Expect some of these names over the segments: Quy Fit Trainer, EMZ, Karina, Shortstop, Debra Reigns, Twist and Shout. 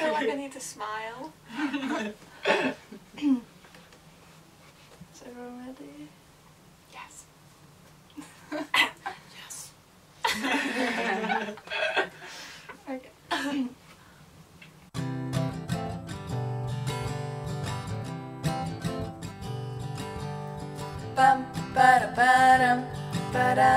feel like I need to smile. Is everyone ready? Yes. Yes. Okay. Bum ba da ba da ba da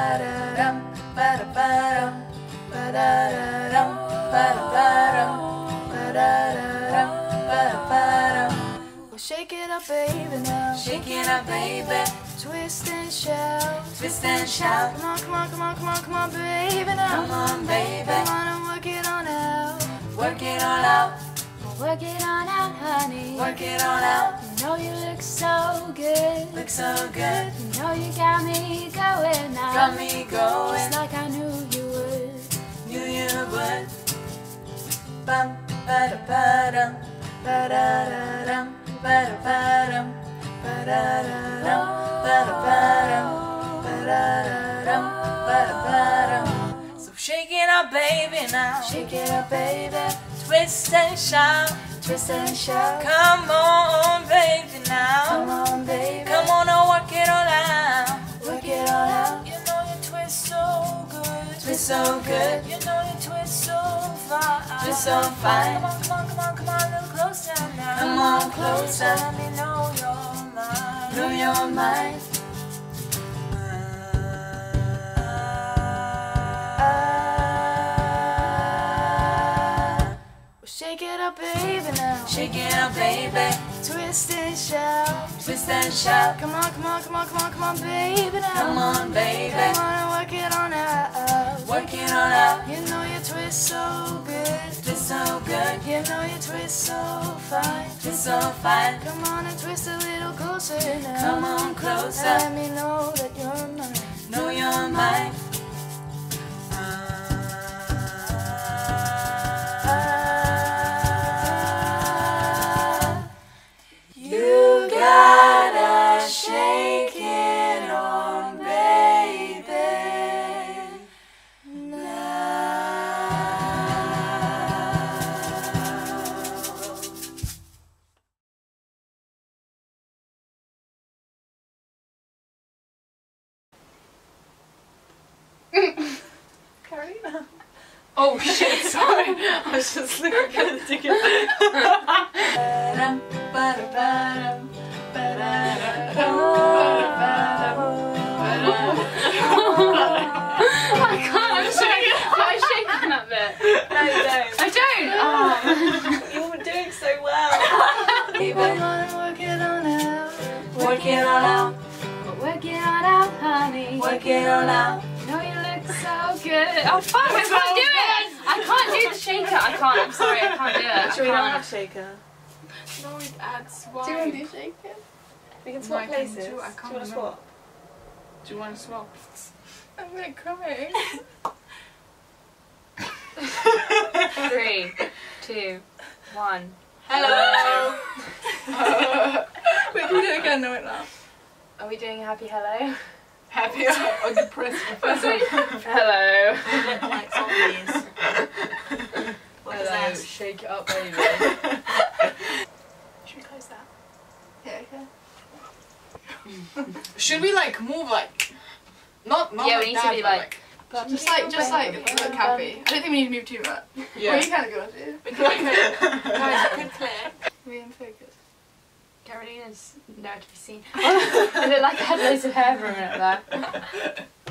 well, shake it up, baby, now. Shake it up, baby. Twist and shout. Twist and shout. Come on, come on, come on, come on, come on, baby, now. Come on, baby. Wanna work it on out. Work it all out. Work it on out, honey. Work it all out. You know you look so good. Look so good. You know you got me going now. Got me going. Just like I knew you would. Knew you would. Bum ba da ba dum ba da da dum ba da ba dum ba da da dum ba da ba dum ba da da dum ba da ba dum. So shake it up, baby, now. Shake it up, baby. Twist and shout. Twist and shout. Come on, baby, now. Come on, baby. Come on and work it all out. Work it all out. You know you twist so good. Twist so good. You know you twist so far. Twist so fine. Come on, come on, come on, come on, look closer now. Come on, closer. Let me know your mind. Know your mind. Shake it up, baby, now. Shake it up, baby. Twist and shout. Twist and shout. Come on, come on, come on, come on, come on, baby, now. Come on, baby. I wanna work it on out. Work it on out. You know you twist so good. Twist so good. You know you twist so fine. Twist so fine. Come on and twist a little closer now. Come on closer. Let me know that you're mine. Know you're mine. Karina. Oh shit, sorry. I was just looking at the ticket. I can't, I'm sorry. I shake that up there. No, you don't. I don't! Oh. You were doing so well. People wanna work it on out. Work it all out. Work it all out, honey. Work it all out. No, you look so good. Oh fuck, I can't do it! I can't do the shaker. I can't, I'm sorry, I can't do it. Should we not have shaker? No, it adds one. Do you want to do shaker? We can swap places. Do you want to swap? Do you want to swap? I'm like crying. 3, 2, 1. Hello! Wait, can we do it again? No, we're not. Are we doing happy hello? Happy or depressed? Hello. Like zombies. What is that? Shake it up, baby. Should we close that? Yeah, okay. Should we like move like not yeah, like we need that, to be like just like look happy. I don't think we need to move too much. Yeah. Well, you kind of got to. But guys, good clip. We in focus. Karina's nowhere to be seen. I look like I had loads of hair for a minute there.